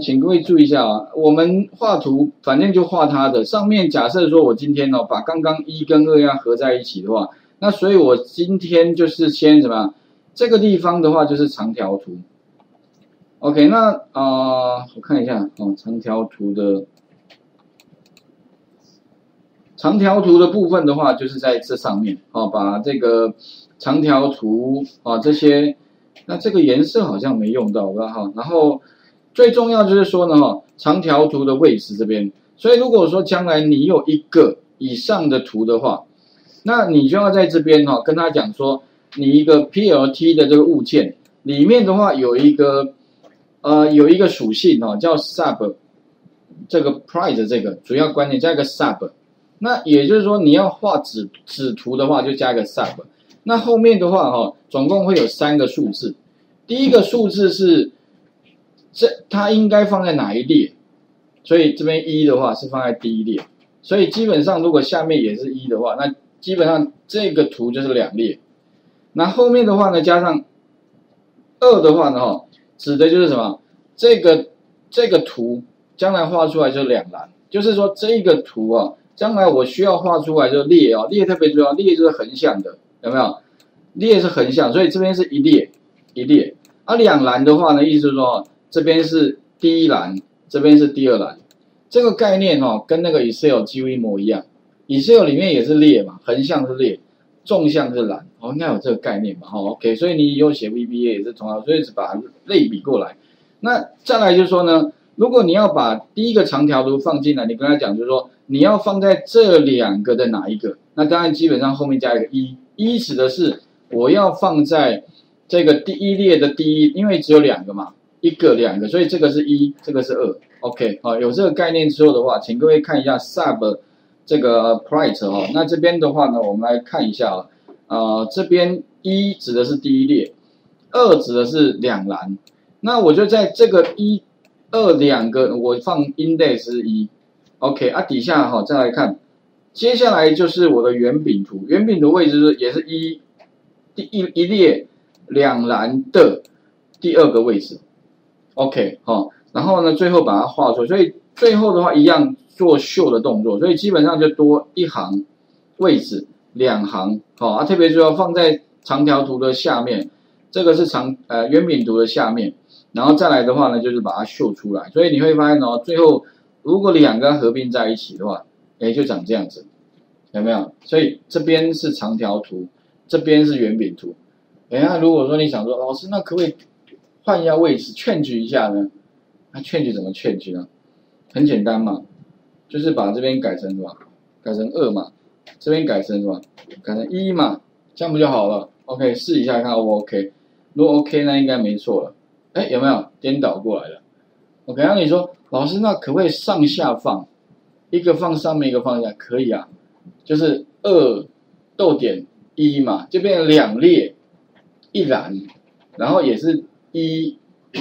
请各位注意一下啊，我们画图反正就画它的上面。假设说我今天把刚刚1跟2要合在一起的话，那所以我今天就是先什么？这个地方的话就是长条图。OK， 那我看一下哦，长条图的部分的话就是在这上面哦，把这个长条图啊、这些，那这个颜色好像没用到吧哈，然后。 最重要就是说呢，长条图的位置这边，所以如果说将来你有一个以上的图的话，那你就要在这边跟他讲说，你一个 PLT 的这个物件里面的话有一个属性叫 sub， 这个 price 这个主要观念加一个 sub， 那也就是说你要画子图的话就加一个 sub， 那后面的话总共会有三个数字，第一个数字是。 它应该放在哪一列？所以这边1的话是放在第一列，所以基本上如果下面也是1的话，那基本上这个图就是两列。那后面的话呢，加上2的话呢，指的就是什么？这个图将来画出来就两栏，就是说这个图将来我需要画出来就列列特别重要，列就是横向的，有没有？列是横向，所以这边是一列一列，而两栏的话呢，意思是说。 这边是第一栏，这边是第二栏，这个概念跟那个 Excel 几乎一模一样。Excel 里面也是列嘛，横向是列，纵向是栏，应该有这个概念嘛，OK， 所以你以后写 VBA 也是同样，所以只把它类比过来。那再来就是说呢，如果你要把第一个长条图放进来，你跟他讲就是说你要放在这两个的哪一个？那当然基本上后面加一个1，指的是我要放在这个第一列的第一，因为只有两个嘛。 一个两个，所以这个是1，这个是2 ，OK， 好，有这个概念之后的话，请各位看一下 sub 这个 price 那这边的话呢，我们来看一下这边1指的是第一列，2指的是两栏，那我就在这个1、2两个我放 index 是1，OK， 底下再来看，接下来就是我的圆饼图，圆饼的位置是也是一列两栏的第二个位置。 OK， 然后呢，最后把它画出来，所以最后的话一样做秀的动作，所以基本上就多一行位置，两行，特别就要放在长条图的下面，这个是圆饼图的下面，然后再来的话呢，就是把它秀出来，所以你会发现最后如果两个合并在一起的话，就长这样子，有没有？所以这边是长条图，这边是圆饼图，那如果说你想说老师，那可不可以？ 换一下位置，change一下呢？那change怎么change呢？很简单嘛，就是把这边改成什么？改成2嘛，这边改成什么？改成1嘛，这样不就好了 ？OK， 试一下看 O 不 OK？ 如果 OK， 那应该没错了。有没有颠倒过来了 ？OK， 那你说老师，那可不可以上下放？一个放上面，一个放下，可以啊，就是2.1嘛，就变成两列一栏，然后也是。 一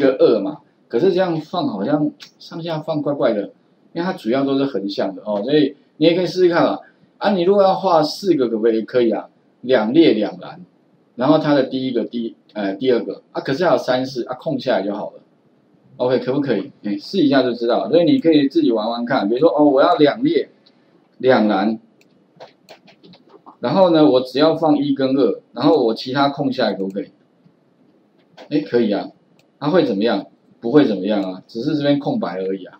个2嘛，可是这样放好像上下放怪怪的，因为它主要都是横向的所以你也可以试试看啦。你如果要画4个可不可以？可以啊，两列两栏，然后它的第一个第二个可是还有3、4空下来就好了。OK， 可不可以？试一下就知道。所以你可以自己玩玩看，比如说我要两列两栏，然后呢我只要放1跟2，然后我其他空下来可不可以？ 可以啊，它会怎么样？不会怎么样啊，只是这边空白而已啊。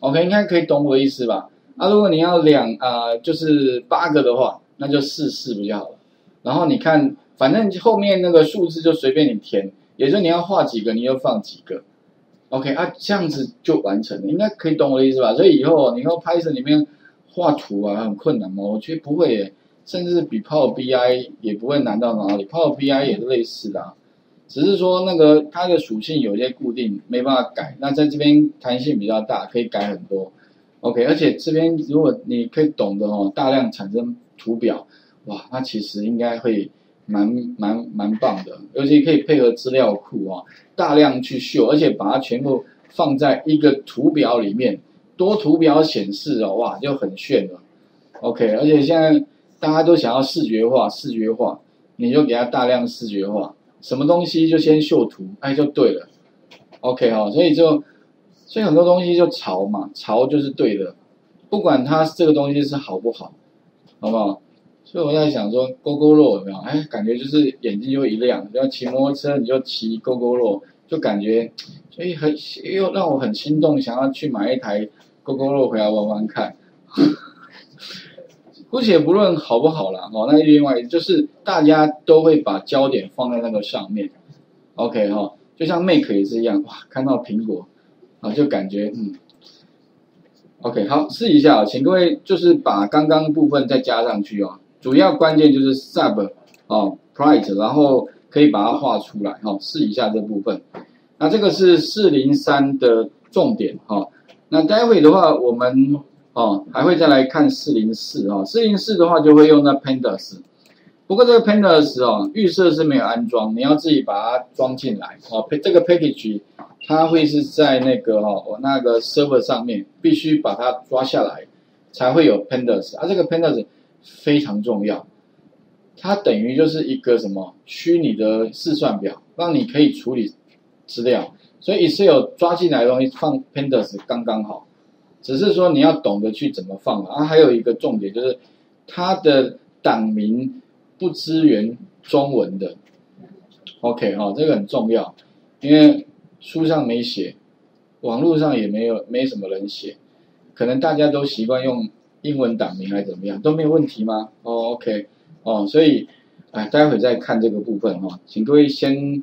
OK， 应该可以懂我的意思吧？如果你要就是8个的话，那就4、4不就好了。然后你看，反正后面那个数字就随便你填，也就是你要画几个你就放几个。OK， 这样子就完成了，应该可以懂我的意思吧？所以以后 Python 里面画图很困难吗？我觉得不会耶，甚至比 Power BI 也不会难到哪里 ，Power BI 也是类似的。 只是说它的属性有些固定，没办法改。那在这边弹性比较大，可以改很多。OK， 而且这边如果你可以懂得大量产生图表，哇，那其实应该会蛮棒的。尤其可以配合资料库大量去秀，而且把它全部放在一个图表里面，多图表显示哇，就很炫了。OK， 而且现在大家都想要视觉化，你就给它大量视觉化。 什么东西就先秀图，就对了 ，OK 所以就所以很多东西就潮嘛，潮就是对的，不管它这个东西是好不好，好不好？所以我在想说，勾勾肉有没有？哎，感觉就是眼睛就会一亮，要骑摩托车你就骑勾勾肉，就感觉，所以很又让我很心动，想要去买一台勾勾肉回来玩玩看。姑且不论好不好啦，哦，那另外就是大家都会把焦点放在那个上面 ，OK 哈、哦，就像 Mac 也是一样，哇，看到苹果，啊，就感觉OK 好，试一下，请各位就是把刚刚部分再加上去哦，主要关键就是 sub 哦 pride， 然后可以把它画出来哈、哦，试一下这部分。那这个是403的重点哈、哦，那待会的话我们。哦，还会再来看404哦，404的话就会用到 pandas， 不过这个 pandas 哦，预设是没有安装，你要自己把它装进来哦。这个 package 它会是在那个哦那个 server 上面，必须把它抓下来才会有 pandas， 啊这个 pandas 非常重要，它等于就是一个什么虚拟的试算表，让你可以处理资料，所以 Excel 抓进来的东西放 pandas 刚刚好。只是说你要懂得去怎么放啊，还有一个重点就是，它的档名不支援中文的 ，OK 哈、哦，这个很重要，因为书上没写，网络上也没什么人写，可能大家都习惯用英文档名来怎么样都没有问题吗？哦 ，OK 哦，所以哎，待会再看这个部分哈、哦，请各位先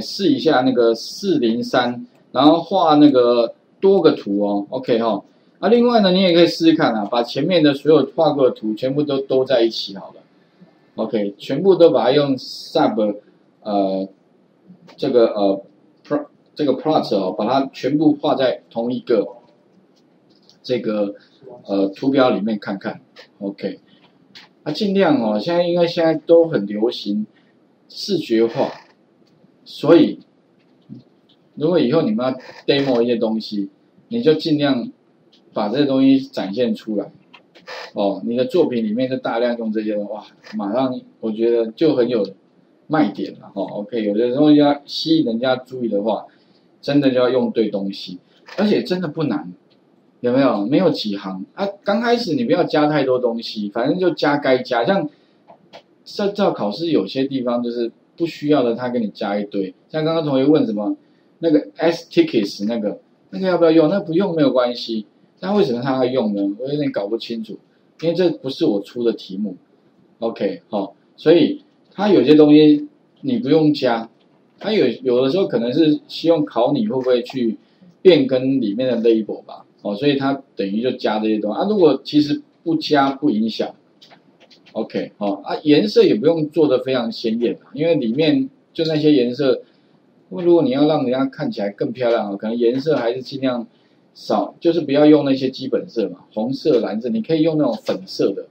试一下那个403，然后画那个多个图哦 ，OK 哈、哦。那、啊、另外呢，你也可以试试看啊，把前面的所有画过的图全部都兜在一起好了 ，OK， 全部都把它用 sub 这个 plot 哦，把它全部画在同一个这个图表里面看看 ，OK， 啊尽量哦，现在因为现在都很流行视觉化，所以如果以后你们要 demo 一些东西，你就尽量。把这些东西展现出来，哦，你的作品里面就大量用这些，哇，马上我觉得就很有卖点了，哦 ，OK， 有的东西要吸引人家注意的话，真的就要用对东西，而且真的不难，有没有？没有几行啊，刚开始你不要加太多东西，反正就加该加，像照考试有些地方就是不需要的，他给你加一堆，像刚刚同学问什么那个 S tickets 那个要不要用？那不用没有关系。那为什么他要用呢？我有点搞不清楚，因为这不是我出的题目 ，OK， 好、哦，所以他有些东西你不用加，他有的时候可能是希望考你会不会去变更里面的 label 吧，哦，所以他等于就加这些东西啊。如果其实不加不影响 ，OK， 好、哦、啊，颜色也不用做得非常鲜艳，因为里面就那些颜色，如果你要让人家看起来更漂亮，可能颜色还是尽量。少就是不要用那些基本色嘛，红色、蓝色，你可以用那种粉色的，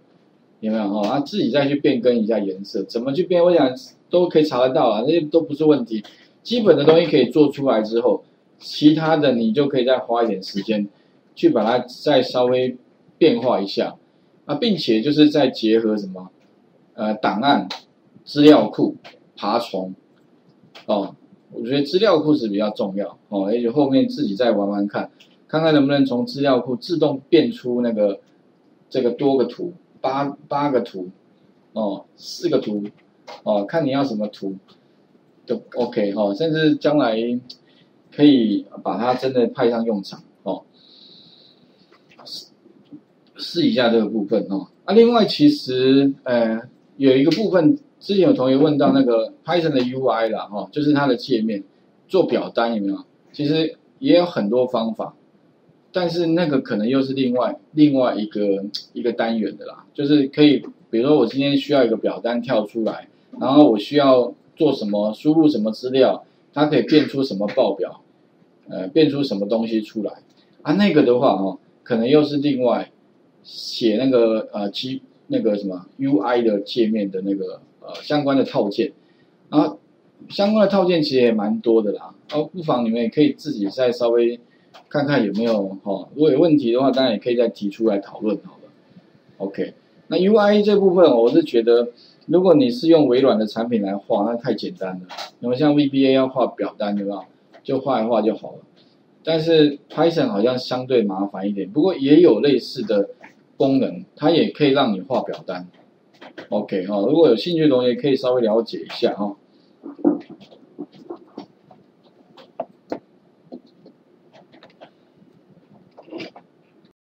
有没有哈？啊，自己再去变更一下颜色，怎么去变？我想都可以查得到啊，那些都不是问题。基本的东西可以做出来之后，其他的你就可以再花一点时间去把它再稍微变化一下啊，并且就是再结合什么档案、资料库、爬虫哦，我觉得资料库是比较重要哦，也许后面自己再玩玩看。看看能不能从资料库自动变出那个这个多个图八个图哦4个图哦看你要什么图都 OK 哈、哦，甚至将来可以把它真的派上用场哦，试一下这个部分哦。啊，另外其实有一个部分之前有同学问到那个 Python 的 UI 啦哈、哦，就是它的界面做表单有没有？其实也有很多方法。但是那个可能又是另外一个单元的啦，就是可以，比如说我今天需要一个表单跳出来，然后我需要做什么，输入什么资料，它可以变出什么报表，变出什么东西出来啊？那个的话哦，可能又是另外写那个那个什么 UI 的界面的那个相关的套件，然后相关的套件其实也蛮多的啦，哦，不妨你们也可以自己再稍微。看看有没有哈、哦，如果有问题的话，当然也可以再提出来讨论好了。OK， 那 UI 这部分、哦，我是觉得，如果你是用微软的产品来画，那太简单了。然后像 VBA 要画表单，对吧？就画一画就好了。但是 Python 好像相对麻烦一点，不过也有类似的功能，它也可以让你画表单。OK 哈，如果有兴趣的同学可以稍微了解一下哈。